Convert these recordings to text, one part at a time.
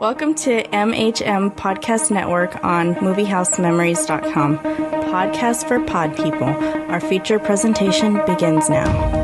Welcome to MHM Podcast Network on MovieHouseMemories.com. Podcast for pod people. Our feature presentation begins now.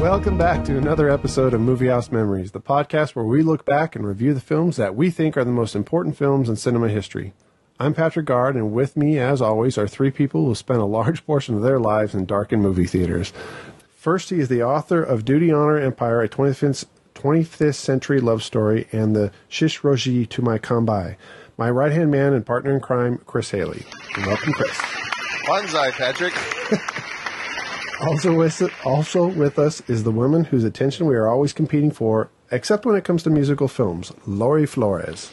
Welcome back to another episode of Movie House Memories, the podcast where we look back and review the films that we think are the most important films in cinema history. I'm Patrick Gard, and with me, as always, are three people who spent a large portion of their lives in darkened movie theaters. First, he is the author of Duty, Honor, Empire, a 25th Century Love Story, and the Shichirōji to my Kambei, my right-hand man and partner in crime, Chris Haley. Welcome, Chris. Banzai, Patrick. Also with us is the woman whose attention we are always competing for, except when it comes to musical films, Lori Flores.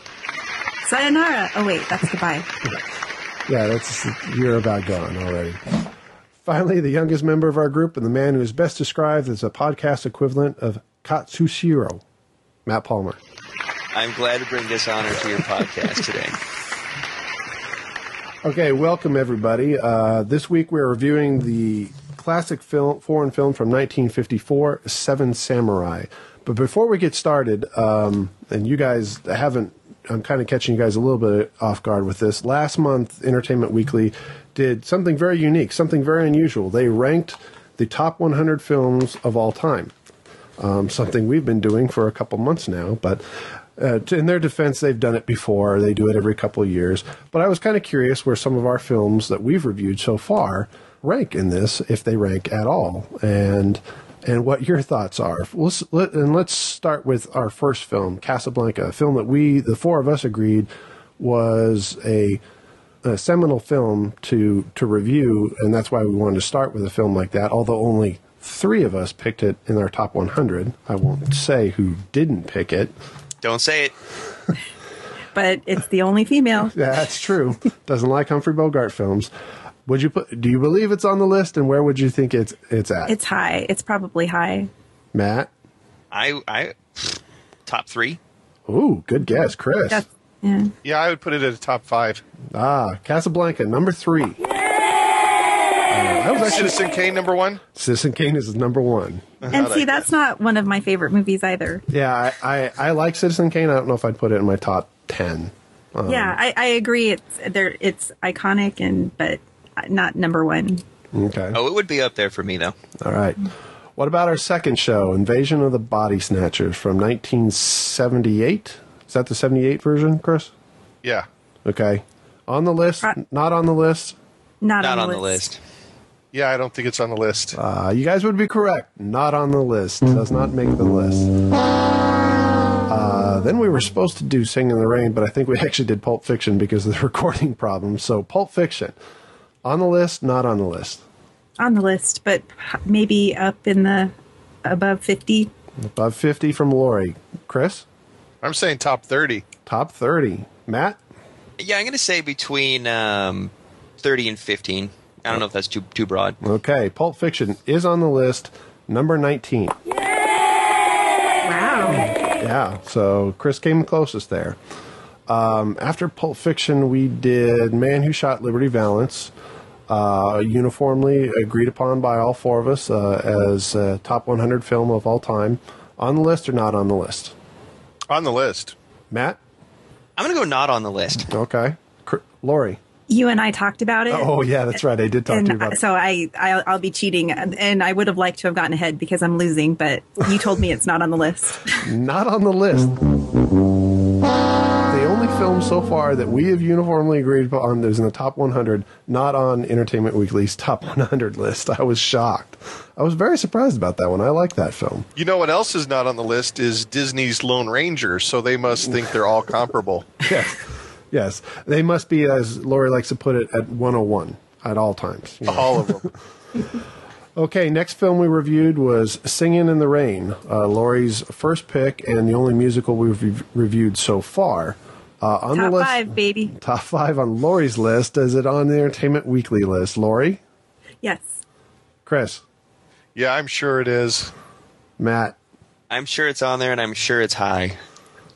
Sayonara. Oh, wait, that's goodbye. Yeah, that's you're about gone already. Finally, the youngest member of our group and the man who is best described as a podcast equivalent of Katsushiro, Matt Palmer. I'm glad to bring this honor to your podcast today. Okay, welcome, everybody. This week we're reviewing the classic film, foreign film from 1954, Seven Samurai. But before we get started, and you guys haven't, I'm kind of catching you guys a little bit off guard with this. Last month, Entertainment Weekly did something very unique, something very unusual. They ranked the top 100 films of all time, something we've been doing for a couple months now. But in their defense, they've done it before. They do it every couple of years. But I was kind of curious where some of our films that we've reviewed so far rank in this, if they rank at all, and what your thoughts are. Let's start with our first film, Casablanca, a film that we, the four of us, agreed was a seminal film to review, and that's why we wanted to start with a film like that, although only three of us picked it in our top 100. I won't say who didn't pick it. Don't say it. But it's the only female. That's true. Doesn't like Humphrey Bogart films. Would you put? Do you believe it's on the list, and where would you think it's at? It's high. It's probably high. Matt, I top three. Ooh, good guess, Chris. Yeah, I would put it at a top 5. Ah, Casablanca, number 3. I was actually Citizen Kane, number 1. Citizen Kane is number 1. And see, that's not one of my favorite movies either. Yeah, I like Citizen Kane. I don't know if I'd put it in my top 10. Yeah, I agree. It's iconic but not number 1. Okay. Oh, it would be up there for me, though. All right. What about our second show, Invasion of the Body Snatchers from 1978? Is that the 78 version, Chris? Yeah. Okay. On the list? Not on the list? Not on the list. Yeah, I don't think it's on the list. You guys would be correct. Not on the list. Does not make the list. Then we were supposed to do Singin' in the Rain, but I think we actually did Pulp Fiction because of the recording problem. So Pulp Fiction, on the list, not on the list. On the list, but maybe up in the above 50. Above 50 from Lori. Chris? I'm saying top 30. Top 30. Matt? Yeah, I'm going to say between 30 and 15. I don't know if that's too broad. Okay, Pulp Fiction is on the list, number 19. Yay! Wow. Yeah, so Chris came closest there. After Pulp Fiction, we did Man Who Shot Liberty Valance, uniformly agreed upon by all four of us as a top 100 film of all time. On the list or not on the list? On the list. Matt? I'm going to go not on the list. Okay. Lori? You and I talked about it. Oh, yeah, that's right. I did talk to you about it. So I'll be cheating, and I would have liked to have gotten ahead because I'm losing, but you told me it's not on the list. Not on the list. The only film so far that we have uniformly agreed on that is in the top 100, not on Entertainment Weekly's top 100 list. I was shocked. I was very surprised about that one. I like that film. You know what else is not on the list is Disney's Lone Ranger, so they must think they're all comparable. Yes. Yes, they must be, as Lori likes to put it, at 101. at all times. You know. All of them. Okay, next film we reviewed was Singin' in the Rain, Lori's first pick and the only musical we've reviewed so far. On top the list, five, baby. Top five on Lori's list. Is it on the Entertainment Weekly list? Lori? Yes. Chris? Yeah, I'm sure it is. Matt? I'm sure it's on there, and I'm sure it's high.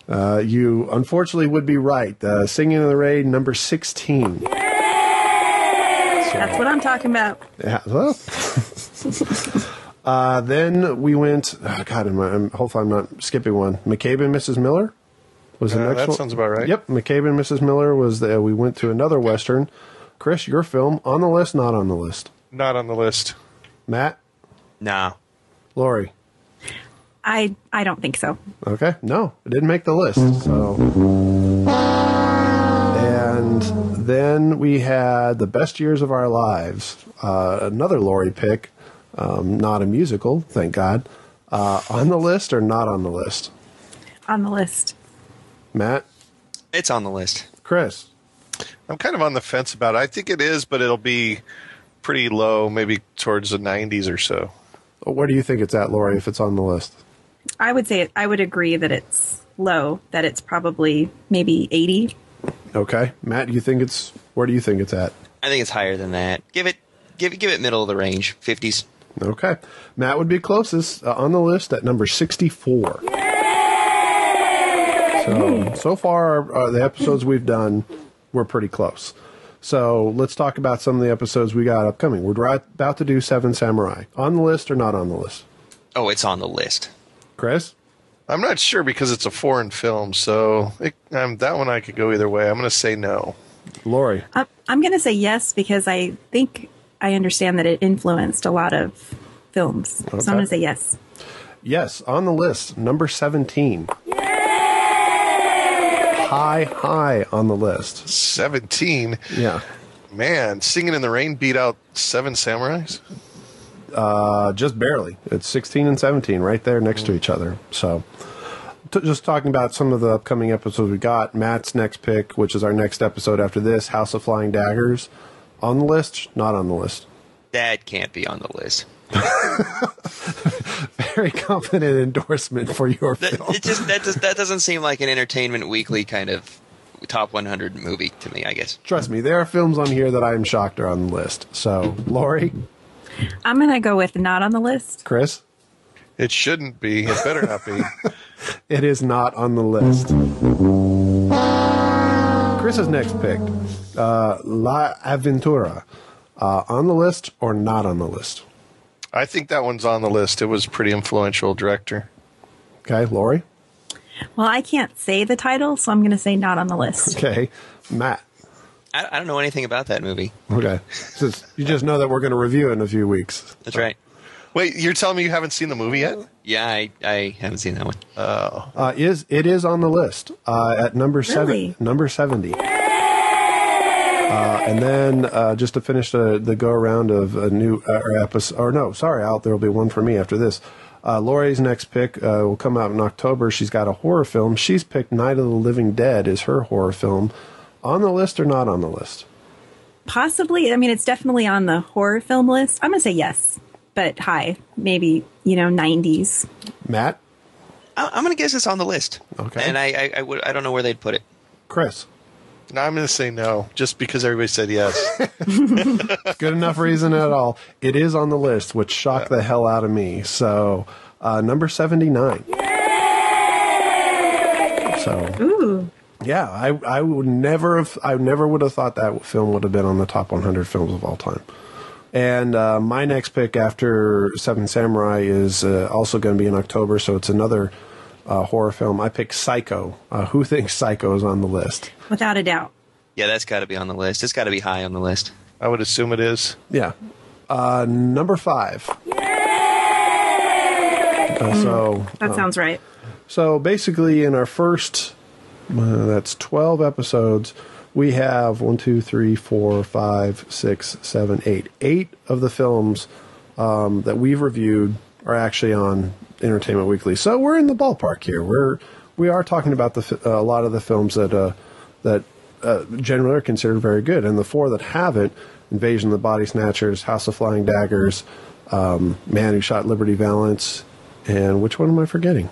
You, unfortunately, would be right. Singin' in the Rain, number 16. Yay! So, that's what I'm talking about. Yeah. Well, then we went. Oh God, hopefully I'm not skipping one. McCabe and Mrs. Miller was the next one. That sounds about right. Yep, McCabe and Mrs. Miller was the. We went to another Western. Chris, your film on the list? Not on the list. Not on the list. Matt? No. Lori? I don't think so. Okay, no, it didn't make the list. So. And then we had The Best Years of Our Lives, another Lori pick, not a musical, thank God. On the list or not on the list? On the list. Matt? It's on the list. Chris? I'm kind of on the fence about it. I think it is, but it'll be pretty low, maybe towards the 90s or so. Where do you think it's at, Lori, if it's on the list? I would say I would agree that it's low, that it's probably maybe 80. Okay, Matt, you think it's where do you think it's at? I think it's higher than that. Give it middle of the range, 50s. Okay, Matt would be closest on the list at number 64. Yay! So far, the episodes we've done were pretty close. So let's talk about some of the episodes we got upcoming. We're about to do Seven Samurai. On the list or not on the list? Oh, it's on the list. Chris? I'm not sure because it's a foreign film, so that one I could go either way. I'm going to say no. Lori? I'm going to say yes because I think I understand that it influenced a lot of films. Okay. So I'm going to say yes. Yes, on the list, number 17. Yay! High on the list. 17? Yeah. Man, Singin' in the Rain beat out Seven Samurais? Just barely. It's 16 and 17 right there next to each other. So just talking about some of the upcoming episodes we got, Matt's next pick, which is our next episode after this, House of Flying Daggers. On the list? Not on the list. That can't be on the list. Very confident endorsement for your film. That doesn't seem like an Entertainment Weekly kind of top 100 movie to me, I guess. Trust me, there are films on here that I'm shocked are on the list. So, Lori? I'm going to go with not on the list. Chris? It shouldn't be. It better not be. It is not on the list. Chris's next pick, La Aventura. On the list or not on the list? I think that one's on the list. It was a pretty influential director. Okay, Lori? Well, I can't say the title, so I'm going to say not on the list. Okay, Matt? I don't know anything about that movie. Okay. You just know that we're going to review it in a few weeks. That's right. Wait, you're telling me you haven't seen the movie yet? Yeah, I haven't seen that one. Oh. It is on the list at number really? 70. And then just to finish the go-around of a new episode, or no, sorry, there will be one for me after this. Lori's next pick will come out in October. She's got a horror film. She's picked Night of the Living Dead as her horror film. On the list or not on the list? Possibly. I mean, it's definitely on the horror film list. I'm going to say yes, but high. Maybe, 90s. Matt? I'm going to guess it's on the list. Okay. And I don't know where they'd put it. Chris? No, I'm going to say no, just because everybody said yes. Good enough reason at all. It is on the list, which shocked the hell out of me. So, number 79. Yay! So. Ooh. Yeah, I would never have. I never would have thought that film would have been on the top 100 films of all time. And my next pick after Seven Samurai is also going to be in October, so it's another horror film. I picked Psycho. Who thinks Psycho is on the list? Without a doubt. Yeah, that's got to be on the list. It's got to be high on the list. I would assume it is. Yeah. Number 5. Yay! That sounds right. So basically, in our first. That's 12 episodes. We have 1, 2, 3, 4, 5, 6, 7, 8. 8 of the films that we've reviewed are actually on Entertainment Weekly. So we're in the ballpark here. We are talking about a lot of the films that generally are considered very good. And the 4 that haven't, Invasion of the Body Snatchers, House of Flying Daggers, Man Who Shot Liberty Valance, and which one am I forgetting?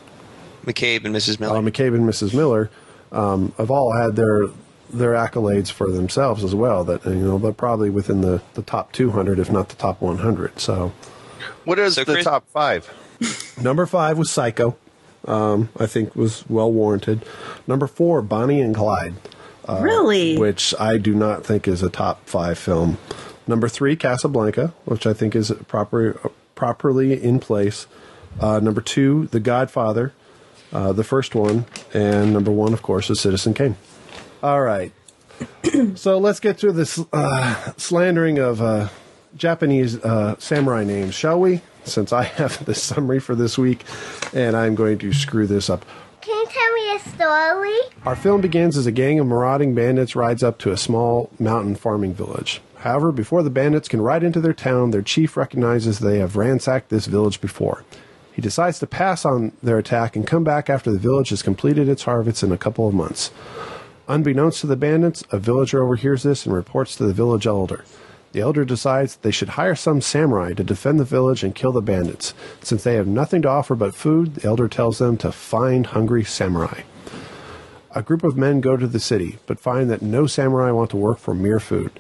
McCabe and Mrs. Miller. McCabe and Mrs. Miller have all had their accolades for themselves as well. That, you know, they're probably within the top 200, if not the top 100. So, what is the top 5? Number 5 was Psycho. I think was well warranted. Number 4, Bonnie and Clyde. Really? Which I do not think is a top 5 film. Number 3, Casablanca, which I think is properly in place. Number 2, The Godfather, the first one. And number 1, of course, is Citizen Kane. All right. So let's get through this slandering of Japanese samurai names, shall we? Since I have the summary for this week, and I'm going to screw this up. Can you tell me a story? Our film begins as a gang of marauding bandits rides up to a small mountain farming village. However, before the bandits can ride into their town, their chief recognizes they have ransacked this village before. He decides to pass on their attack and come back after the village has completed its harvest in a couple of months. Unbeknownst to the bandits, a villager overhears this and reports to the village elder. The elder decides they should hire some samurai to defend the village and kill the bandits. Since they have nothing to offer but food, the elder tells them to find hungry samurai. A group of men go to the city, but find that no samurai want to work for mere food.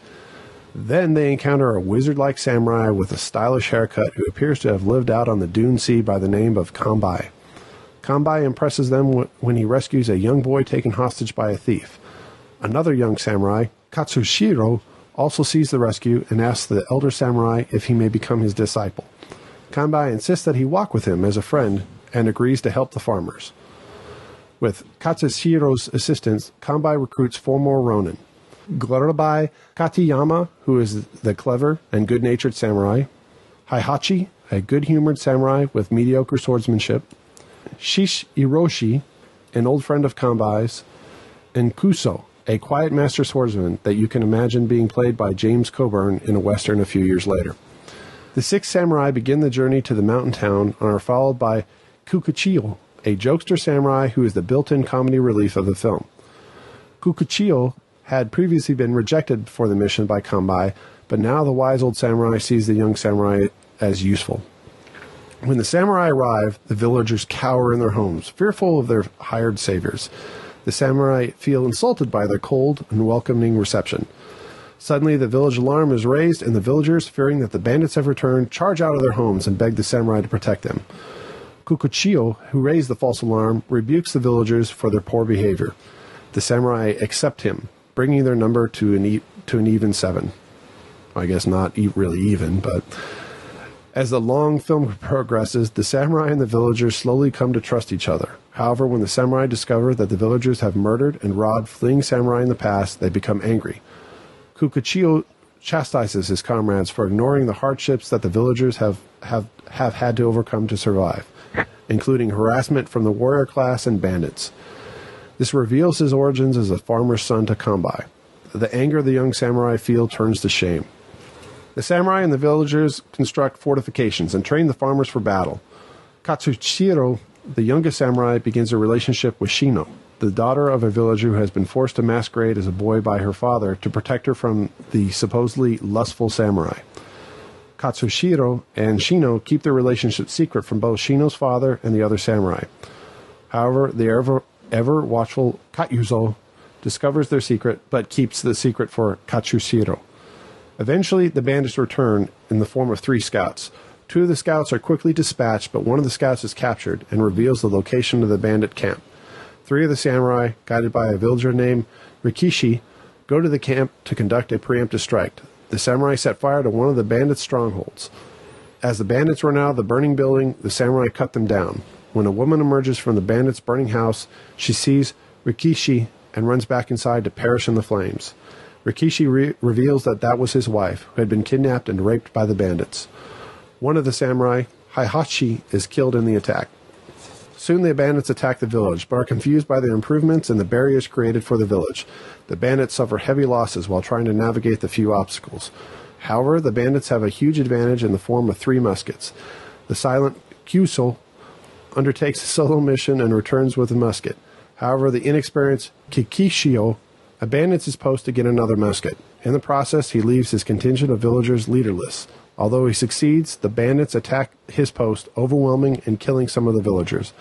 Then they encounter a wizard-like samurai with a stylish haircut who appears to have lived out on the Dune Sea by the name of Kambei. Kambei impresses them when he rescues a young boy taken hostage by a thief. Another young samurai, Katsushiro, also sees the rescue and asks the elder samurai if he may become his disciple. Kambei insists that he walk with him as a friend and agrees to help the farmers. With Katsushiro's assistance, Kambei recruits 4 more ronin. Gorobei Katayama, who is the clever and good-natured samurai. Heihachi, a good-humored samurai with mediocre swordsmanship. Shichirōji, an old friend of Kambei's. And Kyūzō, a quiet master swordsman that you can imagine being played by James Coburn in a Western a few years later. The 6 samurai begin the journey to the mountain town and are followed by Kikuchiyo, a jokester samurai who is the built-in comedy relief of the film. Kikuchiyo had previously been rejected for the mission by Kambei, but now the wise old samurai sees the young samurai as useful. When the samurai arrive, the villagers cower in their homes, fearful of their hired saviors. The samurai feel insulted by their cold, unwelcoming reception. Suddenly, the village alarm is raised, and the villagers, fearing that the bandits have returned, charge out of their homes and beg the samurai to protect them. Kikuchiyo, who raised the false alarm, rebukes the villagers for their poor behavior. The samurai accept him, bringing their number to an even 7. I guess not really even, but... As the long film progresses, the samurai and the villagers slowly come to trust each other. However, when the samurai discover that the villagers have murdered and robbed fleeing samurai in the past, they become angry. Kikuchiyo chastises his comrades for ignoring the hardships that the villagers have had to overcome to survive, including harassment from the warrior class and bandits. This reveals his origins as a farmer's son to Kambei. The anger the young samurai feel turns to shame. The samurai and the villagers construct fortifications and train the farmers for battle. Katsushiro, the youngest samurai, begins a relationship with Shino, the daughter of a villager who has been forced to masquerade as a boy by her father to protect her from the supposedly lustful samurai. Katsushiro and Shino keep their relationship secret from both Shino's father and the other samurai. However, the ever watchful Kyūzō discovers their secret, but keeps the secret for Katsushiro. Eventually, the bandits return in the form of 3 scouts. 2 of the scouts are quickly dispatched, but one of the scouts is captured and reveals the location of the bandit camp. 3 of the samurai, guided by a villager named Rikichi, go to the camp to conduct a preemptive strike. The samurai set fire to one of the bandits' strongholds. As the bandits run out of the burning building, the samurai cut them down. When a woman emerges from the bandits' burning house, she sees Rikichi and runs back inside to perish in the flames. Rikichi reveals that was his wife, who had been kidnapped and raped by the bandits. One of the samurai, Heihachi, is killed in the attack. Soon the bandits attack the village, but are confused by the improvements and the barriers created for the village. The bandits suffer heavy losses while trying to navigate the few obstacles. However, the bandits have a huge advantage in the form of 3 muskets. The silent Kyūzō undertakes a solo mission and returns with a musket. However, the inexperienced Kikuchiyo abandons his post to get another musket. In the process, he leaves his contingent of villagers leaderless. Although he succeeds, the bandits attack his post, overwhelming and killing some of the villagers.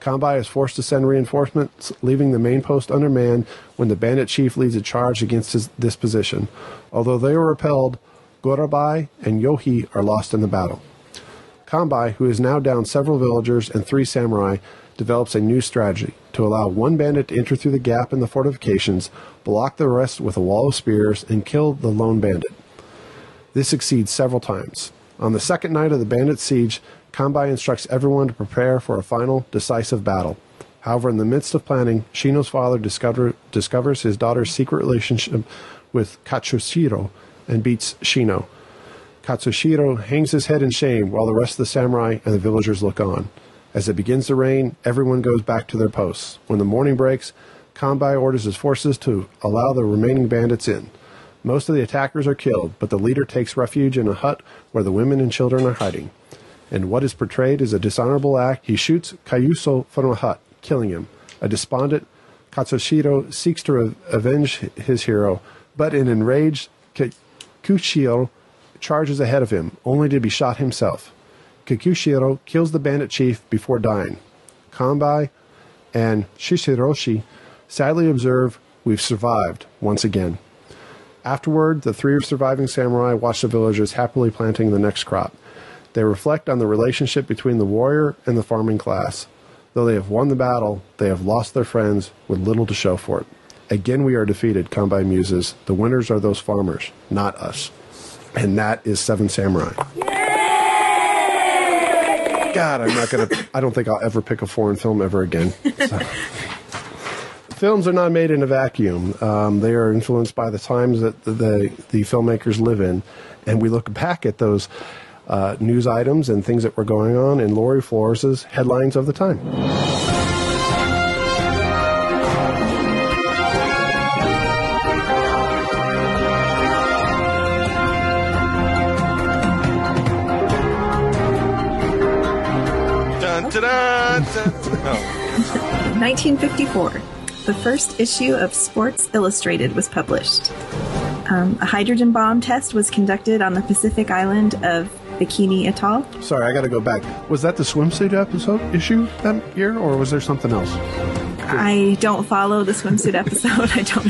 Kambei is forced to send reinforcements, leaving the main post undermanned when the bandit chief leads a charge against this position. Although they are repelled, Gorobei and Yohi are lost in the battle. Kambei, who is now down several villagers and 3 samurai, develops a new strategy to allow one bandit to enter through the gap in the fortifications, block the rest with a wall of spears, and kill the lone bandit. This succeeds several times. On the second night of the bandit siege, Kambei instructs everyone to prepare for a final, decisive battle. However, in the midst of planning, Shino's father discovers his daughter's secret relationship with Katsushiro and beats Shino. Katsushiro hangs his head in shame while the rest of the samurai and the villagers look on. As it begins to rain, everyone goes back to their posts. When the morning breaks, Kambei orders his forces to allow the remaining bandits in. Most of the attackers are killed, but the leader takes refuge in a hut where the women and children are hiding. In what is portrayed as a dishonorable act, he shoots Kyūzō from a hut, killing him. A despondent Katsushiro seeks to avenge his hero, but an enraged Kikuchiyo charges ahead of him, only to be shot himself. Kikuchiyo kills the bandit chief before dying. Kambei and Shichirōji sadly observe, "We've survived once again." Afterward, the 3 surviving samurai watch the villagers happily planting the next crop. They reflect on the relationship between the warrior and the farming class. Though they have won the battle, they have lost their friends with little to show for it. Again we are defeated, Kambei muses. The winners are those farmers, not us. And that is Seven Samurai. Yay! God, I don't think I'll ever pick a foreign film ever again. So. Films are not made in a vacuum. They are influenced by the times that the filmmakers live in. And we look back at those news items and things that were going on in Lori Flores' headlines of the time. Dun, da, dun, dun. Oh. 1954, the first issue of Sports Illustrated was published. A hydrogen bomb test was conducted on the Pacific island of Bikini Atoll. Sorry, I got to go back. Was that the swimsuit episode issue that year, or was there something else? I don't follow the swimsuit episode. I don't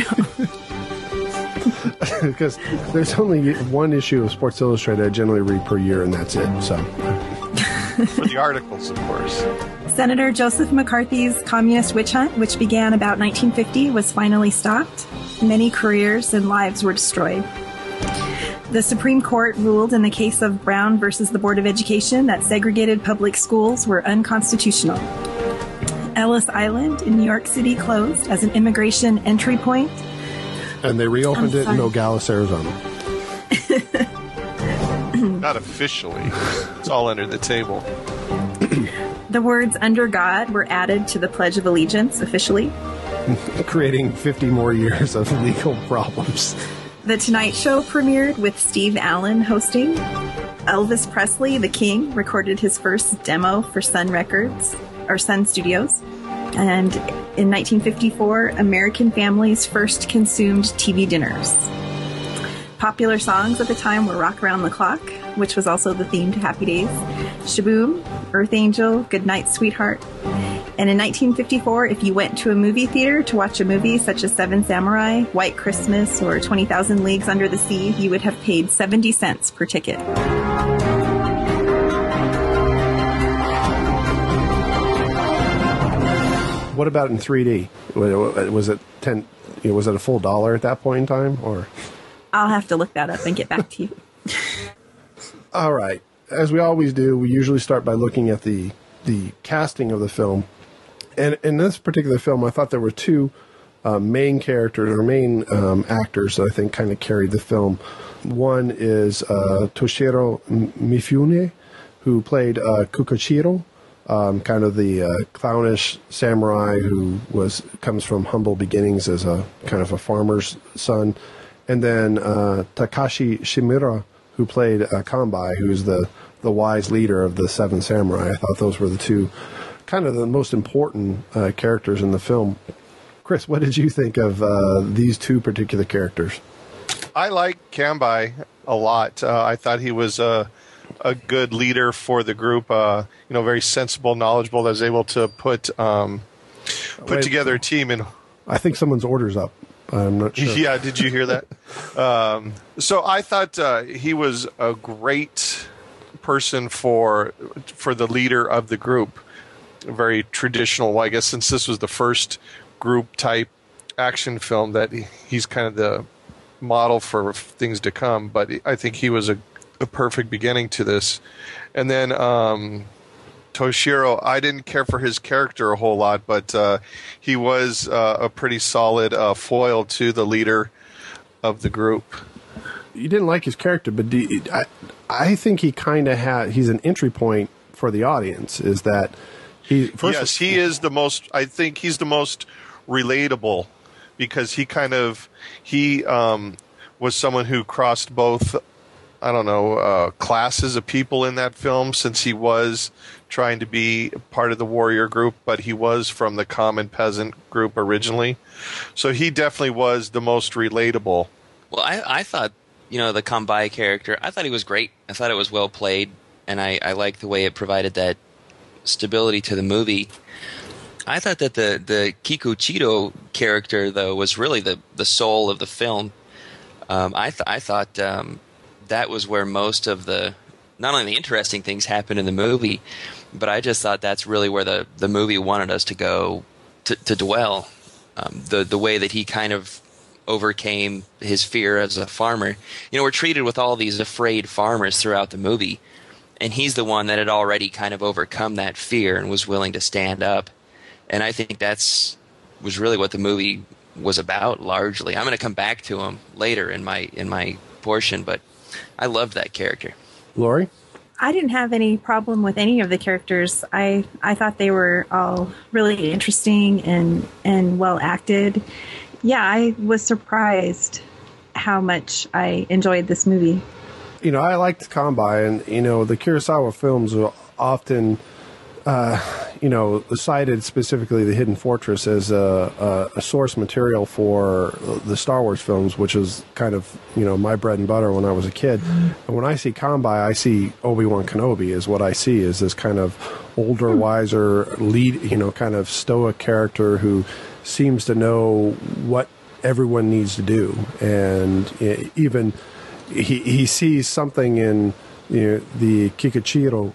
know. Because there's only one issue of Sports Illustrated I generally read per year, and that's it. So, for the articles, of course. Senator Joseph McCarthy's communist witch hunt, which began about 1950, was finally stopped. Many careers and lives were destroyed. The Supreme Court ruled in the case of Brown versus the Board of Education that segregated public schools were unconstitutional. Ellis Island in New York City closed as an immigration entry point. And they reopened it in Nogales, Arizona. Not officially. It's all under the table. The words "under God" were added to the Pledge of Allegiance officially. Creating 50 more years of legal problems. The Tonight Show premiered with Steve Allen hosting. Elvis Presley, the King, recorded his first demo for Sun Records, or Sun Studios. And in 1954, American families first consumed TV dinners. Popular songs at the time were Rock Around the Clock, which was also the theme to Happy Days, Shaboom, Earth Angel, Goodnight Sweetheart. And in 1954, if you went to a movie theater to watch a movie such as Seven Samurai, White Christmas, or 20,000 Leagues Under the Sea, you would have paid 70 cents per ticket. What about in 3D? Was it was it a full dollar at that point in time? Or I'll have to look that up and get back to you. All right. As we always do, we usually start by looking at the casting of the film. And in this particular film, I thought there were 2 main characters or main actors that I think kind of carried the film. One is Toshirô Mifune, who played Kikuchiyo, kind of the clownish samurai who comes from humble beginnings as a kind of a farmer's son. And then Takashi Shimura, who played Kambei, who's the wise leader of the Seven Samurai. I thought those were the 2 kind of the most important characters in the film. Chris, what did you think of these 2 particular characters? I like Kambei a lot. I thought he was a good leader for the group. You know, very sensible, knowledgeable. That was able to put put together a team. And I think someone's order's up. I'm not sure. Yeah, did you hear that? So I thought he was a great person for the leader of the group. Very traditional. Well, I guess since this was the first group type action film, that he's kind of the model for things to come. But I think he was a perfect beginning to this. And then Toshiro, I didn't care for his character a whole lot, but he was a pretty solid foil to the leader of the group. You didn't like his character, but I think he kind of he's an entry point for the audience. Is that he is the most, I think he's the most relatable, because he kind of, he was someone who crossed both, I don't know, classes of people in that film, since he was trying to be part of the warrior group, but he was from the common peasant group originally. So he definitely was the most relatable. Well, I thought, you know, the Kambei character, I thought he was great. I thought it was well played, and I liked the way it provided that stability to the movie. I thought that the Kikuchiyo character, though, was really the soul of the film. I thought that was where most of the, not only the interesting things happened in the movie, but I just thought that's really where the movie wanted us to go to dwell. The way that he kind of overcame his fear as a farmer. You know, we're treated with all these afraid farmers throughout the movie, and he's the one that had already kind of overcome that fear and was willing to stand up. And I think was really what the movie was about, largely. I'm going to come back to him later in my portion, but I loved that character. Lori? I didn't have any problem with any of the characters. I thought they were all really interesting and well acted. Yeah, I was surprised how much I enjoyed this movie. You know, I liked Kambei, and, you know, the Kurosawa films are often, you know, cited, specifically The Hidden Fortress, as a source material for the Star Wars films, which is kind of, you know, my bread and butter when I was a kid. And when I see Kambei, I see Obi-Wan Kenobi is what I see, is this kind of older, wiser, lead, you know, kind of stoic character who seems to know what everyone needs to do. And even... He sees something in, you know, the Kikuchiyo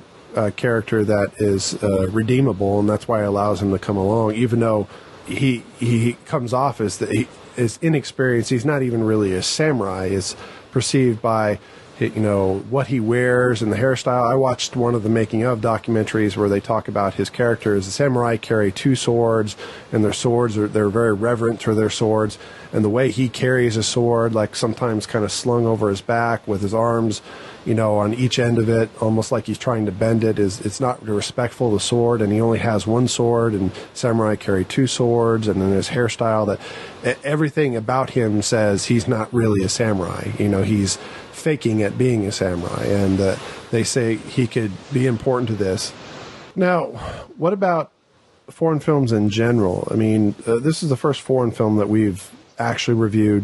character that is redeemable, and that's why it allows him to come along, even though he comes off as is inexperienced. He's not even really a samurai. It's perceived by, you know, what he wears and the hairstyle. I watched one of the making of documentaries where they talk about his character as the samurai carry two swords, and their swords they're very reverent for their swords, and the way he carries a sword, like sometimes kind of slung over his back with his arms, you know, on each end of it, almost like he's trying to bend it, is it's not respectful to the sword, and he only has one sword, and samurai carry two swords, and then his hairstyle, that everything about him says he's not really a samurai. You know, he's faking at being a samurai, and they say he could be important to this. Now, what about foreign films in general? I mean, this is the first foreign film that we've actually reviewed,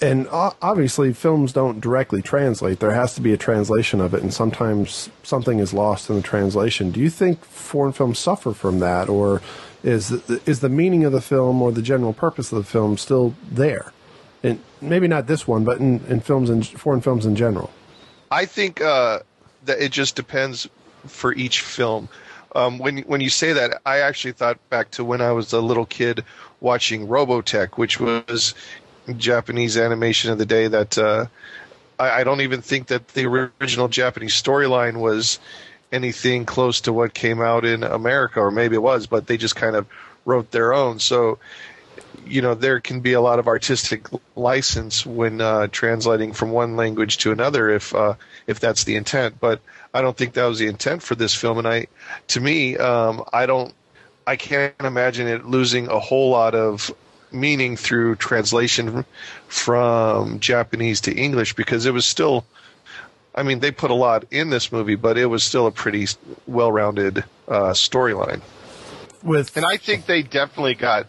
and obviously films don't directly translate. There has to be a translation of it, and sometimes something is lost in the translation. Do you think foreign films suffer from that, or is the meaning of the film or the general purpose of the film still there? And maybe not this one, but in films and foreign films in general. I think that it just depends for each film. When you say that, I actually thought back to when I was a little kid watching Robotech, which was Japanese animation of the day that I don't even think that the original Japanese storyline was anything close to what came out in America, or maybe it was, but they just kind of wrote their own. So, you know, there can be a lot of artistic license when translating from one language to another, if that's the intent. But I don't think that was the intent for this film, and I can't imagine it losing a whole lot of meaning through translation from Japanese to English, because it was still, I mean, they put a lot in this movie, but it was still a pretty well-rounded storyline. And I think they definitely got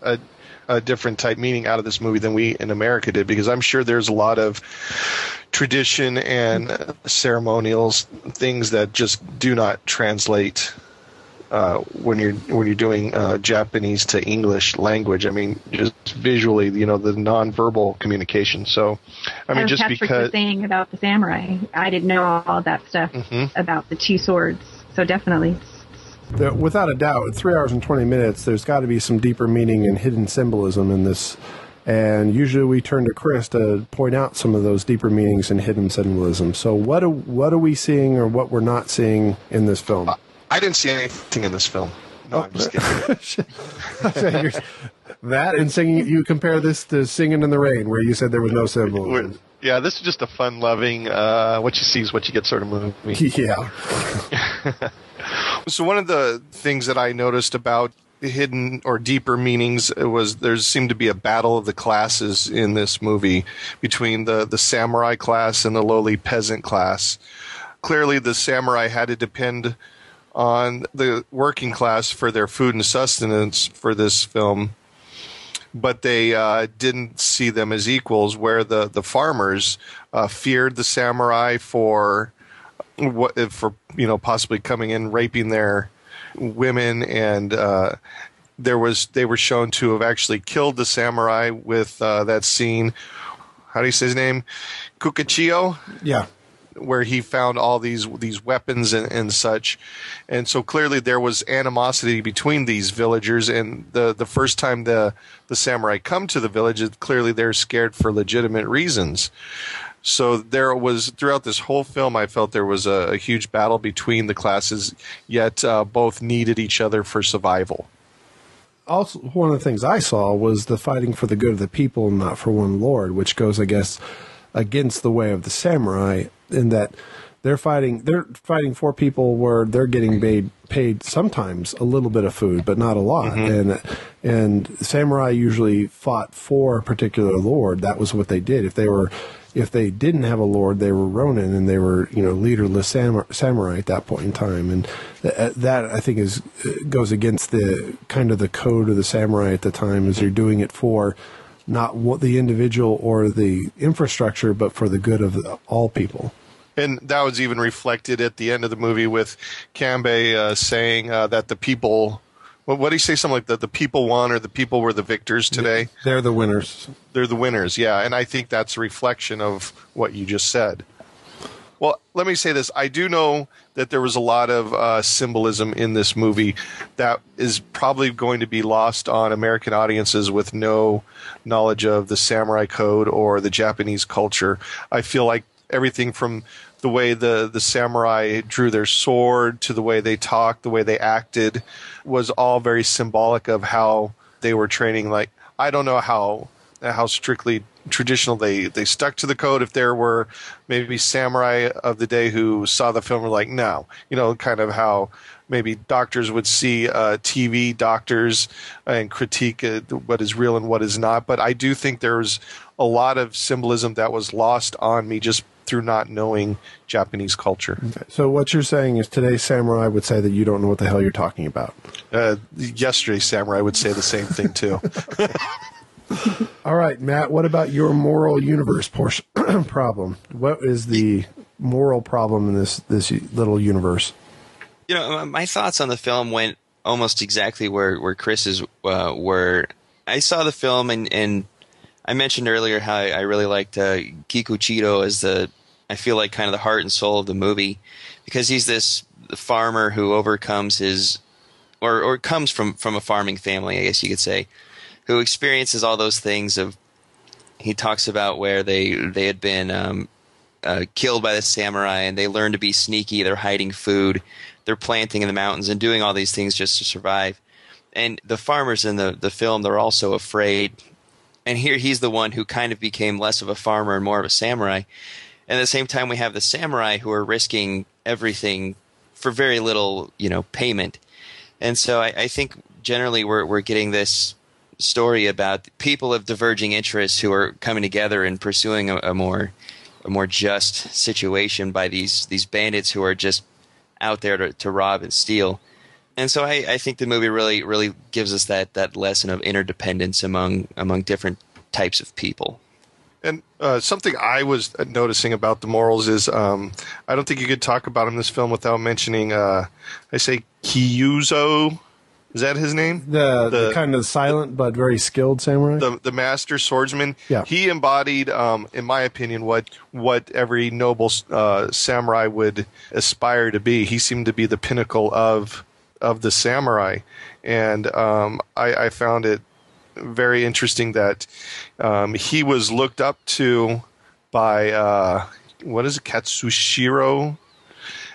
a different type meaning out of this movie than we in America did, because I'm sure there's a lot of tradition and ceremonials, things that just do not translate when you're doing Japanese to English language. I mean, just visually, you know, the nonverbal communication. So, I mean, just Patrick because was saying about the samurai, I didn't know all that stuff about the two swords. So definitely, without a doubt, 3 hours and 20 minutes. There's got to be some deeper meaning and hidden symbolism in this. And usually we turn to Chris to point out some of those deeper meanings and hidden symbolism. So, what are we seeing or what we're not seeing in this film? I didn't see anything in this film. No, I'm just kidding. That and Singing, you compare this to Singin' in the Rain, where you said there was no symbolism. Yeah, this is just a fun-loving, what you see is what you get sort of movie. Yeah. So one of the things that I noticed about the hidden or deeper meanings was there seemed to be a battle of the classes in this movie between the samurai class and the lowly peasant class. Clearly, the samurai had to depend on the working class for their food and sustenance for this film, but they didn't see them as equals, where the farmers feared the samurai for possibly coming in, raping their women, and they were shown to have actually killed the samurai with that scene. How do you say his name? Kikuchiyo? Yeah. Where he found all these weapons and such. And so clearly there was animosity between these villagers, and the first time the samurai come to the village, clearly they're scared for legitimate reasons. So there was, throughout this whole film, I felt there was a huge battle between the classes, yet both needed each other for survival. Also, one of the things I saw was the fighting for the good of the people, not for one lord, which goes, I guess, against the way of the samurai, in that they're fighting for people where they're getting paid sometimes a little bit of food, but not a lot. And samurai usually fought for a particular lord. That was what they did. If they didn't have a lord, they were ronin, and they were leaderless samurai at that point in time. And that I think goes against the kind of the code of the samurai at the time, is you're doing it for not what the individual or the infrastructure, but for the good of all people. And that was even reflected at the end of the movie with Kambei saying that the people, what did he say? Something like that the people won, or the people were the victors today. Yeah, they're the winners. They're the winners, yeah. And I think that's a reflection of what you just said. Well, let me say this. I do know that there was a lot of symbolism in this movie that is probably going to be lost on American audiences with no knowledge of the samurai code or the Japanese culture. I feel like everything from the way the samurai drew their sword to the way they talked, the way they acted, was all very symbolic of how they were training. Like, I don't know how strictly traditional they stuck to the code. If there were maybe samurai of the day who saw the film were like, no, kind of how maybe doctors would see TV doctors and critique what is real and what is not. But I do think there was a lot of symbolism that was lost on me just through not knowing Japanese culture. Okay. So what you're saying is today's samurai would say that you don't know what the hell you're talking about. Yesterday's samurai would say the same thing too. All right, Matt, what about your moral universe portion problem? What is the moral problem in this little universe? My thoughts on the film went almost exactly where Chris's were. I saw the film, and I mentioned earlier how I really liked Kikuchiyo as I feel like kind of the heart and soul of the movie, because he's this farmer who overcomes his or comes from a farming family, I guess you could say, who experiences all those things of, he talks about where they had been killed by the samurai, and they learn to be sneaky. They're hiding food, they're planting in the mountains, and doing all these things just to survive. And the farmers in the film, they're also afraid. And here he's the one who kind of became less of a farmer and more of a samurai. And at the same time, we have the samurai who are risking everything for very little, payment. And so I think generally we're getting this story about people of diverging interests who are coming together and pursuing a more just situation by these bandits who are just out there to rob and steal. And so I think the movie really, really gives us that lesson of interdependence among different types of people. And something I was noticing about the morals is I don't think you could talk about him in this film without mentioning, Kyūzō. Is that his name? The kind of silent but very skilled samurai? The master swordsman. Yeah. He embodied, in my opinion, what every noble samurai would aspire to be. He seemed to be the pinnacle of the samurai. And I found it very interesting that he was looked up to by, Katsushiro.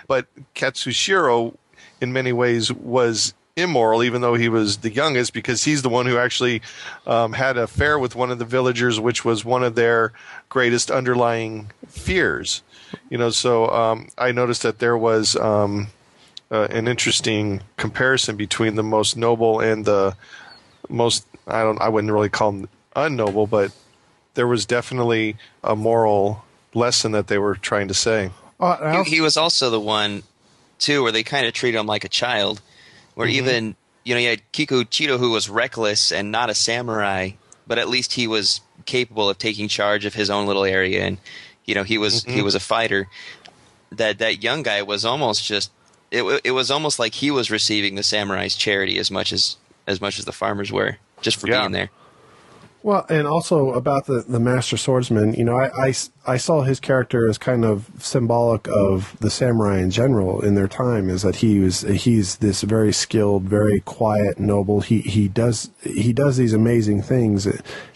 But Katsushiro, in many ways, was immoral, even though he was the youngest, because he's the one who actually had an affair with one of the villagers, which was one of their greatest underlying fears. You know, so I noticed that there was an interesting comparison between the most noble and the most, I wouldn't really call them unnoble, but there was definitely a moral lesson that they were trying to say. He was also the one, too, where they kind of treated him like a child, where even, you know, you had Kikuchiyo, who was reckless and not a samurai, but at least he was capable of taking charge of his own little area, and, you know, he was a fighter. That young guy was almost just, it was almost like he was receiving the samurai's charity as much as the farmers were, just for being there. Well, and also about the master swordsman, you know, I saw his character as kind of symbolic of the samurai in general in their time, is that he's this very skilled, very quiet noble. He does these amazing things,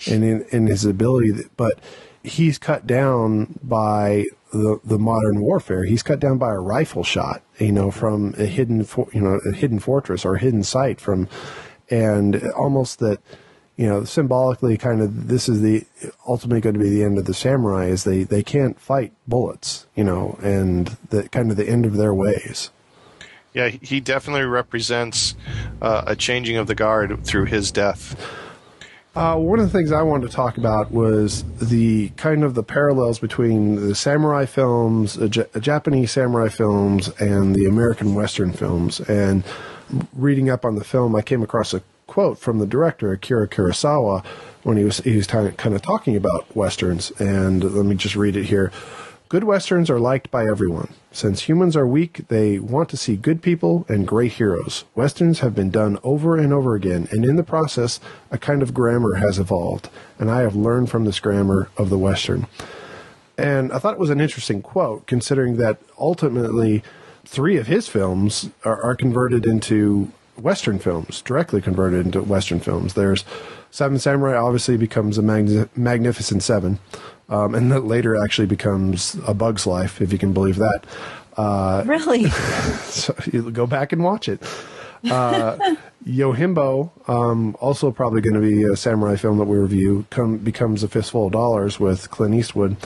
and in his ability, but he's cut down by the modern warfare. He's cut down by a rifle shot, you know, from a hidden fortress or a hidden site from, and almost that. You know, symbolically, kind of, this is the ultimately going to be the end of the samurai, is they can't fight bullets, you know, and the kind of the end of their ways. Yeah, he definitely represents a changing of the guard through his death. One of the things I wanted to talk about was the kind of the parallels between the samurai films, Japanese samurai films, and the American Western films. And reading up on the film, I came across a quote from the director Akira Kurosawa when he was kind of talking about Westerns, and let me just read it here. Good Westerns are liked by everyone. Since humans are weak, they want to see good people and great heroes. Westerns have been done over and over again, and in the process, a kind of grammar has evolved, and I have learned from this grammar of the Western. And I thought it was an interesting quote, considering that ultimately 3 of his films are converted into Western films, directly converted into Western films. There's Seven Samurai, obviously becomes the Magnificent Seven, and that later actually becomes A Bug's Life, if you can believe that. Really? So you go back and watch it. Yojimbo, also probably going to be a samurai film that we review, becomes A Fistful of Dollars with Clint Eastwood,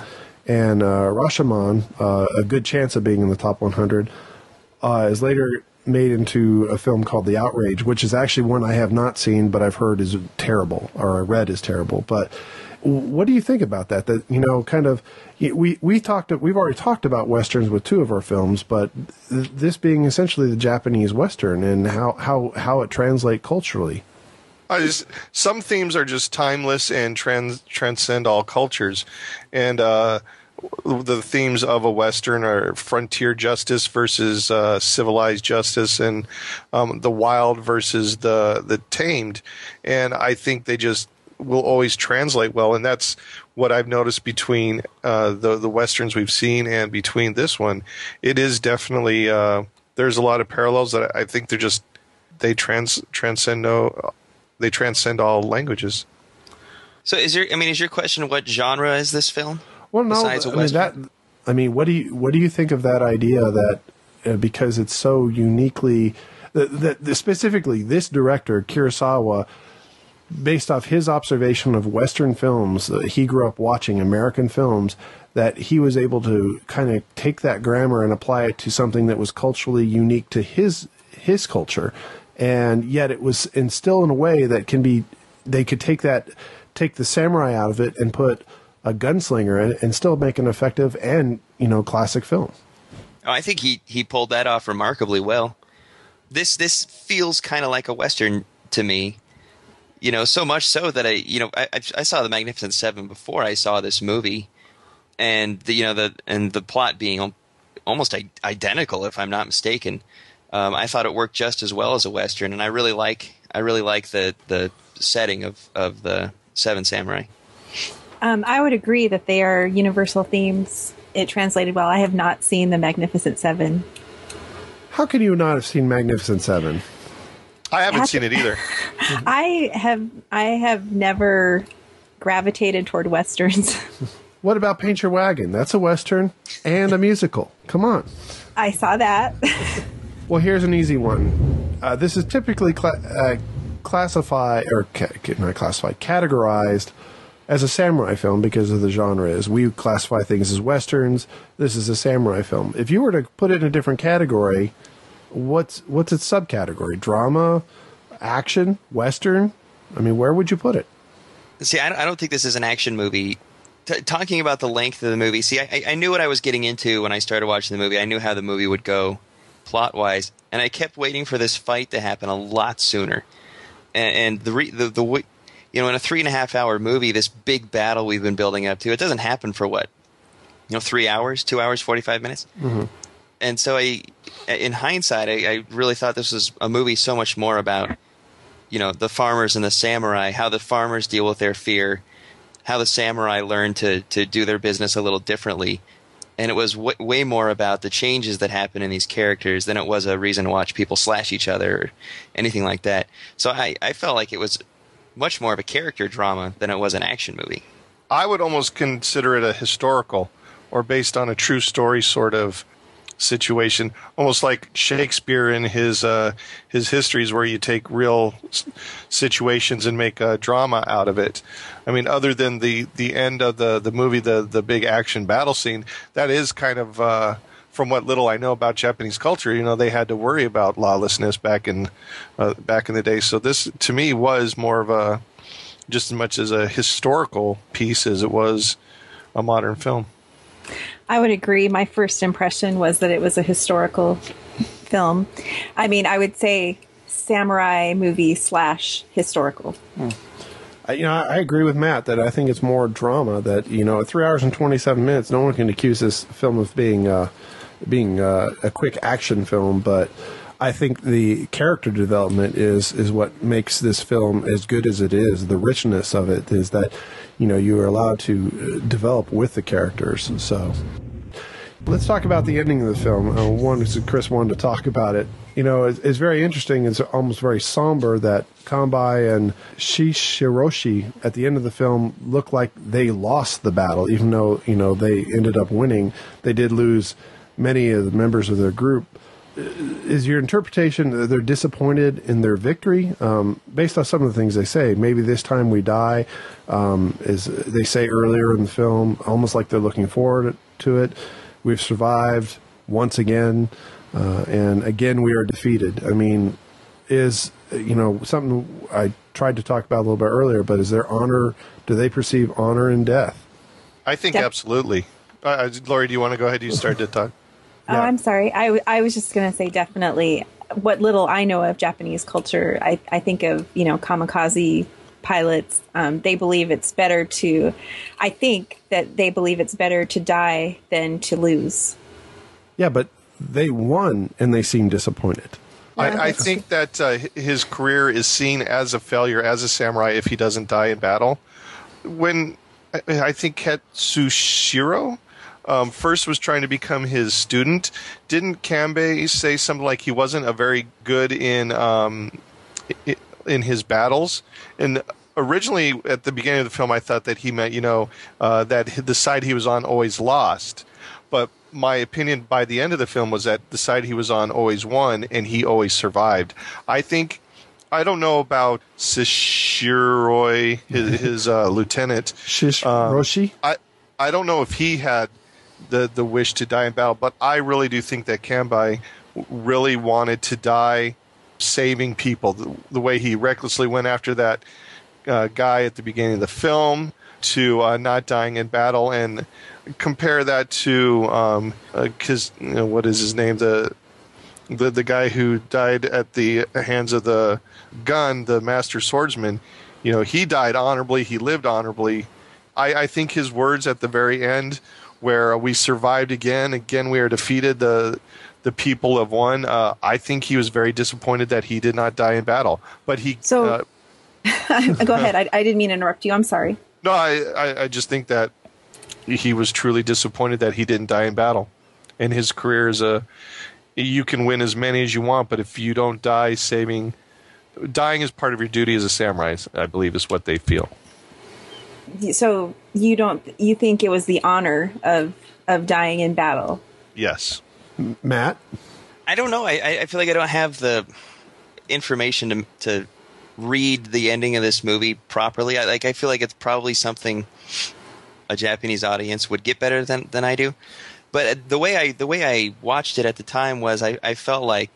and Rashomon, a good chance of being in the top 100, is later made into a film called The Outrage, which is actually one I have not seen, but I've heard is terrible, or I read is terrible. But what do you think about that? That, you know, kind of, we've already talked about Westerns with 2 of our films, but this being essentially the Japanese Western and how it translates culturally. Some themes are just timeless and transcend all cultures, and the themes of a Western are frontier justice versus civilized justice, and the wild versus the tamed. And I think they just will always translate well. And that's what I've noticed between the Westerns we've seen and between this one. It is definitely, there's a lot of parallels that I think they're just, they transcend all languages. So is your question, what genre is this film? Well, no, what do you think of that idea that because it's so uniquely specifically this director Kurosawa, based off his observation of Western films, he grew up watching American films, that he was able to kind of take that grammar and apply it to something that was culturally unique to his culture, and yet it was instilled in a way that can be, they could take the samurai out of it and put a gunslinger and still make an effective and, you know, classic film. Oh, I think he pulled that off remarkably well. this feels kind of like a Western to me. You know, so much so that I saw The Magnificent Seven before I saw this movie, and the plot being almost identical, if I'm not mistaken. I thought it worked just as well as a Western, and I really like the setting of the Seven Samurai. I would agree that they are universal themes. It translated well. I have not seen The Magnificent Seven. How could you not have seen Magnificent Seven? I haven't seen it either. I have never gravitated toward Westerns. What about Paint Your Wagon? That's a Western and a musical. Come on. I saw that. Well, here's an easy one. This is typically categorized as a samurai film because of the genre is. We classify things as Westerns. This is a samurai film. If you were to put it in a different category, what's its subcategory? Drama, action, Western? I mean, where would you put it? See, I don't think this is an action movie. Talking about the length of the movie, see, I knew what I was getting into when I started watching the movie. I knew how the movie would go plot-wise, and I kept waiting for this fight to happen a lot sooner. And in a 3.5-hour movie, this big battle we've been building up to, it doesn't happen for 3 hours, 2 hours, 45 minutes? Mm-hmm. And so in hindsight, I really thought this was a movie so much more about, the farmers and the samurai, how the farmers deal with their fear, how the samurai learn to do their business a little differently. And it was way more about the changes that happen in these characters than it was a reason to watch people slash each other or anything like that. So I felt like it was much more of a character drama than it was an action movie. I would almost consider it a historical or based on a true story sort of situation, almost like Shakespeare in his histories, where you take real situations and make a drama out of it. I mean, other than the end of the movie, the big action battle scene, that is kind of from what little I know about Japanese culture, they had to worry about lawlessness back in the day. So this, to me, was more of a just as much as a historical piece as it was a modern film. I would agree. My first impression was that it was a historical film. I mean, I would say samurai movie / historical. I agree with Matt that I think it's more drama. That, at 3 hours and 27 minutes, no one can accuse this film of being a quick action film. But I think the character development is what makes this film as good as it is. The richness of it is that you are allowed to develop with the characters. So let's talk about the ending of the film. Chris wanted to talk about it. It's very interesting. It's almost very somber that Kambei and Shichirōji at the end of the film look like they lost the battle, even though, they ended up winning. They did lose many of the members of their group. Is your interpretation that they're disappointed in their victory? Based on some of the things they say, maybe this time we die, as they say earlier in the film, almost like they're looking forward to it. We've survived once again, and again we are defeated. I mean, something I tried to talk about a little bit earlier, but is there honor? Do they perceive honor in death? I think absolutely. Lori, do you want to go ahead? You started to talk. Yeah. Oh, I'm sorry. I was just going to say definitely. What little I know of Japanese culture, I think of, kamikaze pilots. I think that they believe it's better to die than to lose. Yeah, but they won and they seem disappointed. Yeah, I think that his career is seen as a failure as a samurai if he doesn't die in battle. When I think Katsushiro first was trying to become his student, didn't Kambei say something like he wasn't a very good in his battles? And originally at the beginning of the film, I thought that he meant, that the side he was on always lost. But my opinion by the end of the film was that the side he was on always won and he always survived. I don't know about Shishiroi, his lieutenant. Shichirōji? I don't know if he had the wish to die in battle, but I really do think that Kambei really wanted to die saving people. The way he recklessly went after that guy at the beginning of the film to not dying in battle, and compare that to what is his name? The the guy who died at the hands of the gun, the master swordsman, you know, he died honorably. He lived honorably. I think his words at the very end, where we survived again, we are defeated, the people have won. I think he was very disappointed that he did not die in battle. But he. So, go ahead. I didn't mean to interrupt you. I'm sorry. No, I just think that he was truly disappointed that he didn't die in battle. And his career is you can win as many as you want, but if you don't die saving, dying is part of your duty as a samurai, I believe is what they feel. So you think it was the honor of dying in battle? Yes. Matt? I don't know. I feel like I don't have the information to read the ending of this movie properly. I feel like it's probably something a Japanese audience would get better than I do. But the way I watched it at the time was I felt like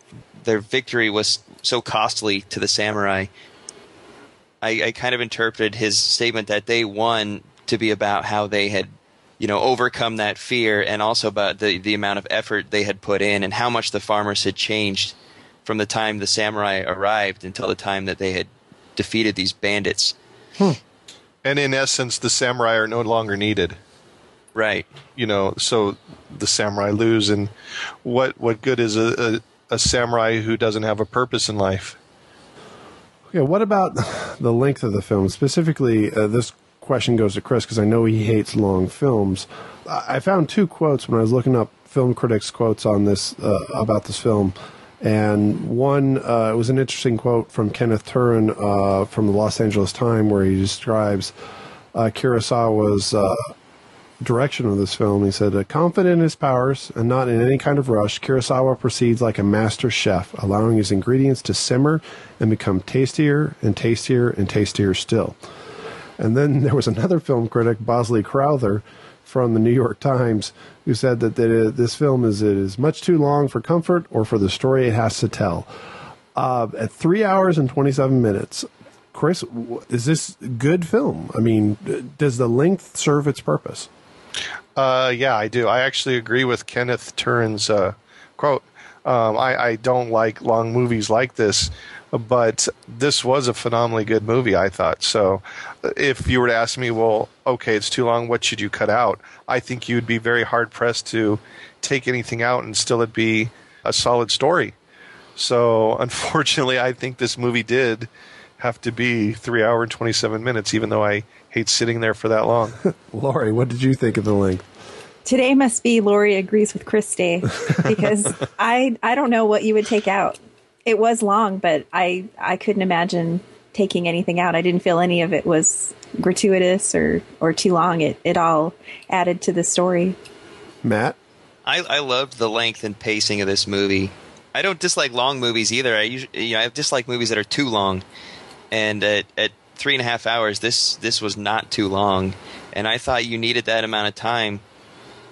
their victory was so costly to the samurai. I kind of interpreted his statement that they won to be about how they had, you know, overcome that fear, and also about the amount of effort they had put in and how much the farmers had changed from the time the samurai arrived until the time that they had defeated these bandits. Hmm. And in essence, the samurai are no longer needed. Right. You know, so the samurai lose, and what good is a samurai who doesn't have a purpose in life? Yeah, what about the length of the film? Specifically, this question goes to Chris because I know he hates long films. I found two quotes when I was looking up film critics' quotes on this about this film, and one it was an interesting quote from Kenneth Turin from the Los Angeles Times, where he describes Kurosawa's direction of this film. He said, confident in his powers and not in any kind of rush, Kurosawa proceeds like a master chef, allowing his ingredients to simmer and become tastier and tastier and tastier still. And then there was another film critic, Bosley Crowther, from the New York Times, who said that this film is much too long for comfort or for the story it has to tell. At 3 hours and 27 minutes, Chris, is this good film? I mean, does the length serve its purpose? Yeah, I do. I actually agree with Kenneth Turin's quote. I don't like long movies like this, but this was a phenomenally good movie, I thought. So if you were to ask me, well, okay, it's too long, what should you cut out? I think you'd be very hard-pressed to take anything out and still it'd be a solid story. So unfortunately, I think this movie did have to be 3 hours and 27 minutes, even though I hate sitting there for that long. Lori, what did you think of the length? Today must be Lori agrees with Chris Day, because I don't know what you would take out. It was long, but I couldn't imagine taking anything out. I didn't feel any of it was gratuitous or too long. It all added to the story. Matt? I loved the length and pacing of this movie. I don't dislike long movies either. I dislike movies that are too long. And at 3.5 hours, this was not too long. And I thought you needed that amount of time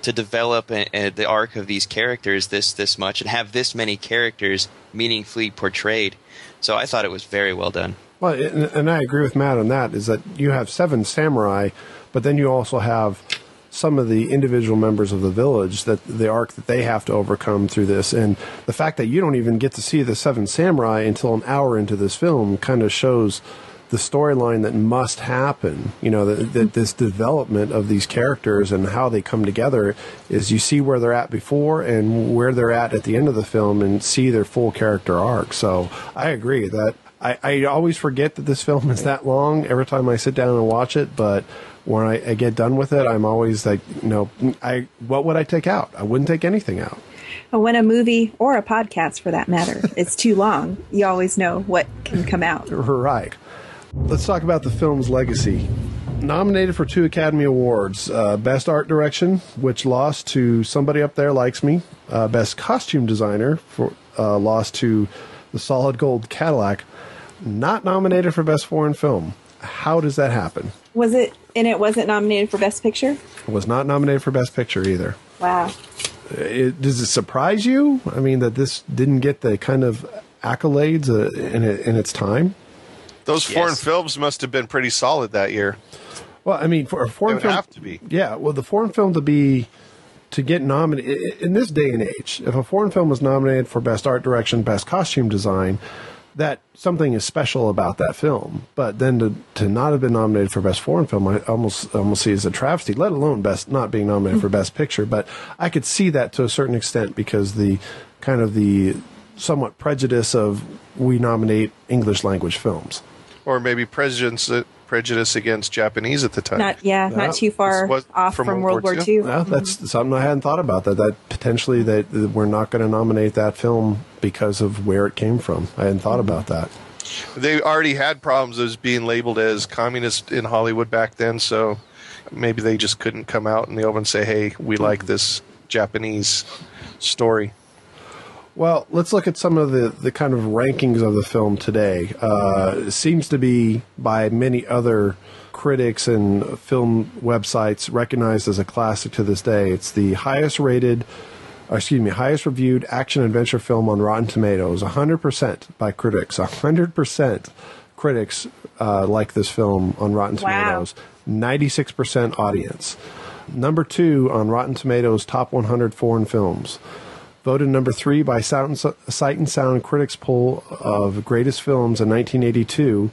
to develop the arc of these characters this much and have this many characters meaningfully portrayed. So I thought it was very well done. Well, and I agree with Matt on that, is that you have seven samurai, but then you also have some of the individual members of the village, that the arc that they have to overcome through this. And the fact that you don't even get to see the seven samurai until an hour into this film kind of shows the storyline that must happen, you know, that this development of these characters and how they come together is you see where they're at before and where they're at the end of the film and see their full character arc. So I agree that I always forget that this film is that long every time I sit down and watch it, but when I get done with it, I'm always like, you know, what would I take out? I wouldn't take anything out. When a movie or a podcast, for that matter, is too long, you always know what can come out. Right. Let's talk about the film's legacy. Nominated for 2 Academy Awards, Best Art Direction, which lost to Somebody Up There Likes Me, Best Costume Designer, lost to the Solid Gold Cadillac, not nominated for Best Foreign Film. How does that happen? It wasn't nominated for Best Picture? It was not nominated for Best Picture either. Wow. Does it surprise you? I mean, that this didn't get the kind of accolades in its time? Those foreign films must have been pretty solid that year. Well, I mean, for a foreign film, have to be. Yeah, well, the foreign film to be to get nominated in this day and age, if a foreign film is nominated for Best Art Direction, Best Costume Design, that something is special about that film. But then to not have been nominated for Best Foreign Film, I almost see as a travesty, let alone best not being nominated for Best Picture. But I could see that to a certain extent because the kind of the somewhat prejudice of we nominate English language films. Or maybe prejudice against Japanese at the time. Not too far off from World War II. No, that's something I hadn't thought about, that potentially that we're not going to nominate that film because of where it came from. I hadn't thought about that. They already had problems as being labeled as communist in Hollywood back then, so maybe they just couldn't come out in the open and say, hey, we like this Japanese story. Well, let's look at some of the kind of rankings of the film today. It seems to be, by many other critics and film websites, recognized as a classic to this day. It's the highest reviewed action-adventure film on Rotten Tomatoes, 100% by critics. 100% critics like this film on Rotten Tomatoes. 96% audience. Number 2 on Rotten Tomatoes' top 100 foreign films. Voted number 3 by Sight and Sound Critics Poll of Greatest Films in 1982,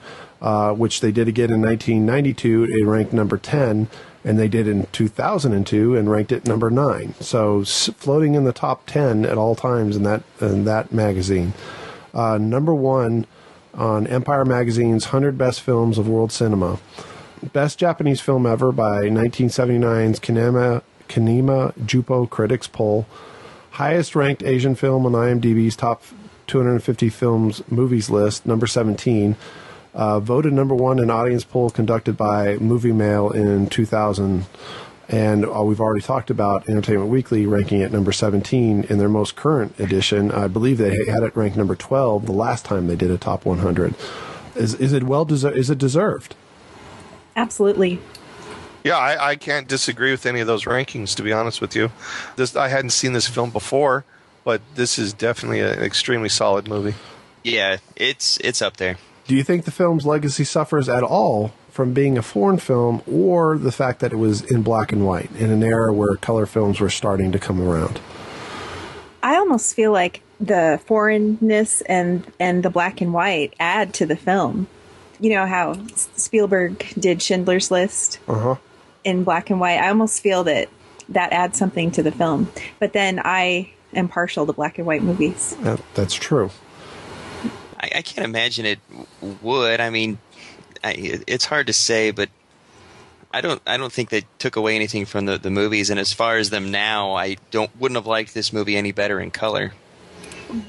which they did again in 1992. It ranked number 10, and they did in 2002 and ranked it number 9. So floating in the top 10 at all times in that magazine. Number 1 on Empire Magazine's 100 Best Films of World Cinema. Best Japanese Film Ever by 1979's Kinema Jupo Critics Poll. Highest ranked Asian film on IMDb's top 250 films movies list, number 17, voted number 1 in audience poll conducted by Movie Mail in 2000, and we've already talked about Entertainment Weekly ranking at number 17 in their most current edition. I believe they had it ranked number 12 the last time they did a top 100. Is it deserved? Absolutely. Yeah, I can't disagree with any of those rankings, to be honest with you. I hadn't seen this film before, but this is definitely an extremely solid movie. Yeah, it's up there. Do you think the film's legacy suffers at all from being a foreign film or the fact that it was in black and white in an era where color films were starting to come around? I almost feel like the foreignness and the black and white add to the film. You know how Spielberg did Schindler's List? Uh-huh. In black and white. I almost feel that adds something to the film, but then I am partial to black and white movies. That's true. I can't imagine it would. I mean, it's hard to say, but I don't think they took away anything from the movies. And as far as them now, I wouldn't have liked this movie any better in color.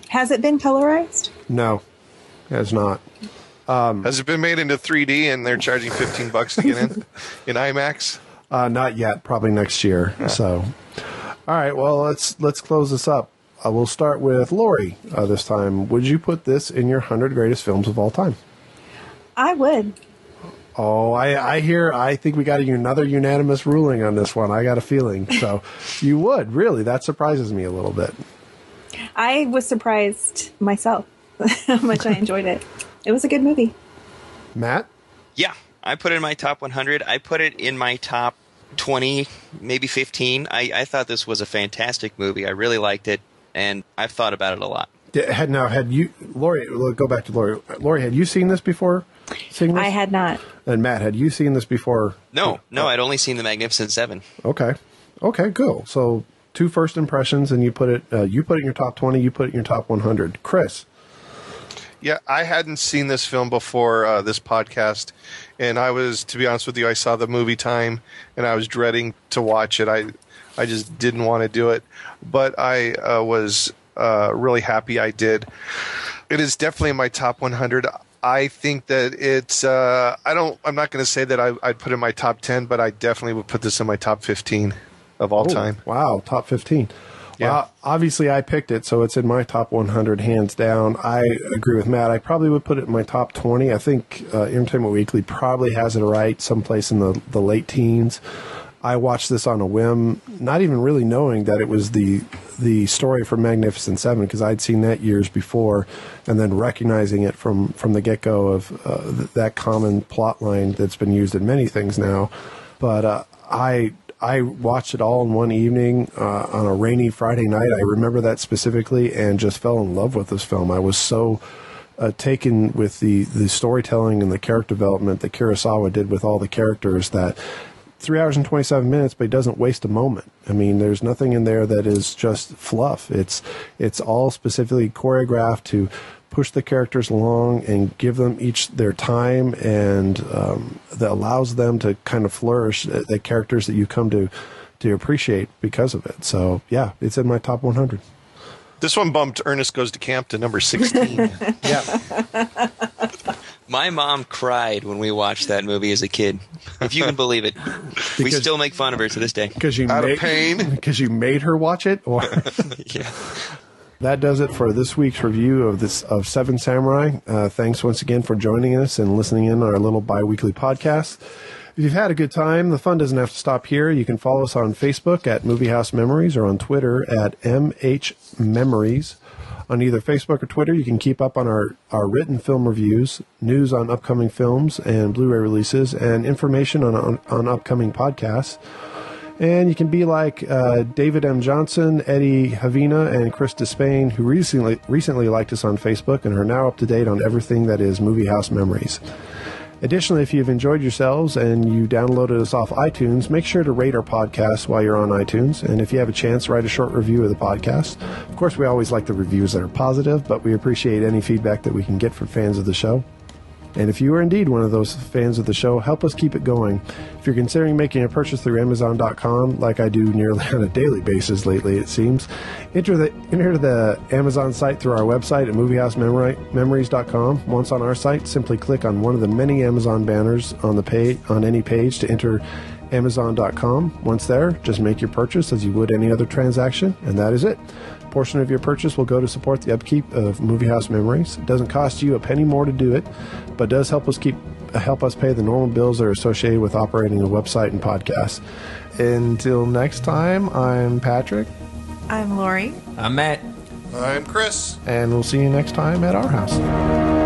Has it been colorized? No, it has not. Has it been made into 3D and they're charging $15 to get in IMAX? Not yet. Probably next year. Yeah. So, all right. Well, let's close this up. We'll start with Lori this time. Would you put this in your 100 greatest films of all time? I would. Oh, I hear. I think we got another unanimous ruling on this one. I got a feeling. So, you would really? That surprises me a little bit. I was surprised myself how much I enjoyed it. It was a good movie. Matt? Yeah, I put it in my top 100. I put it in my top 20, maybe 15. I thought this was a fantastic movie. I really liked it, and I've thought about it a lot. Go back to Lori. Lori, had you seen this before? I had not. And Matt, had you seen this before? No, I'd only seen The Magnificent Seven. Okay, cool. So two first impressions, and you put it in your top 20, you put it in your top 100. Chris? Yeah, I hadn't seen this film before this podcast, and to be honest with you, I saw the movie time, and I was dreading to watch it. I just didn't want to do it, but I was really happy I did. It is definitely in my top 100. I think that it's I'm not going to say that I'd put it in my top 10, but I definitely would put this in my top 15 of all time. Wow, top 15. Yeah. Obviously, I picked it, so it's in my top 100, hands down. I agree with Matt. I probably would put it in my top 20. I think Entertainment Weekly probably has it right someplace in the late teens. I watched this on a whim, not even really knowing that it was the story from Magnificent Seven, because I'd seen that years before, and then recognizing it from the get-go of that common plot line that's been used in many things now. But I watched it all in one evening on a rainy Friday night. I remember that specifically and just fell in love with this film. I was so taken with the storytelling and the character development that Kurosawa did with all the characters that 3 hours and 27 minutes, but he doesn't waste a moment. I mean, there's nothing in there that is just fluff. It's all specifically choreographed to push the characters along and give them each their time, and that allows them to kind of flourish, the characters that you come to appreciate because of it. So, yeah, it's in my top 100. This one bumped Ernest Goes to Camp to number 16. Yeah. My mom cried when we watched that movie as a kid, if you can believe it. We still make fun of her to this day. Because you made her watch it? Or yeah. That does it for this week's review of Seven Samurai. Thanks once again for joining us and listening in on our little bi-weekly podcast. If you've had a good time, the fun doesn't have to stop here. You can follow us on Facebook at Movie House Memories or on Twitter at MHMemories. On either Facebook or Twitter, you can keep up on our written film reviews, news on upcoming films and Blu-ray releases, and information on upcoming podcasts. And you can be like David M. Johnson, Eddie Havina, and Chris Despain, who recently liked us on Facebook and are now up to date on everything that is Movie House Memories. Additionally, if you've enjoyed yourselves and you downloaded us off iTunes, make sure to rate our podcast while you're on iTunes. And if you have a chance, write a short review of the podcast. Of course, we always like the reviews that are positive, but we appreciate any feedback that we can get from fans of the show. And if you are indeed one of those fans of the show, help us keep it going. If you're considering making a purchase through Amazon.com, like I do nearly on a daily basis lately, it seems, enter the Amazon site through our website at MovieHouseMemories.com. Once on our site, simply click on one of the many Amazon banners on any page to enter Amazon.com. Once there, just make your purchase as you would any other transaction, and that is it. Portion of your purchase will go to support the upkeep of Movie House Memories. It doesn't cost you a penny more to do it, but does help us pay the normal bills that are associated with operating a website and podcasts. Until next time, I'm Patrick. I'm Lori. I'm Matt. I'm Chris. And we'll see you next time at our house.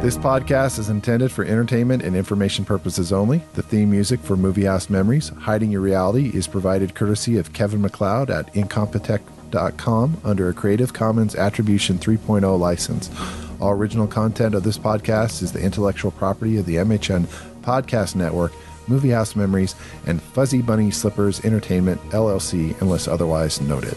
This podcast is intended for entertainment and information purposes only. The theme music for Movie House Memories, Hiding Your Reality, is provided courtesy of Kevin MacLeod at Incompetech.com under a Creative Commons Attribution 3.0 license. All original content of this podcast is the intellectual property of the MHM Podcast Network, Movie House Memories, and Fuzzy Bunny Slippers Entertainment, LLC, unless otherwise noted.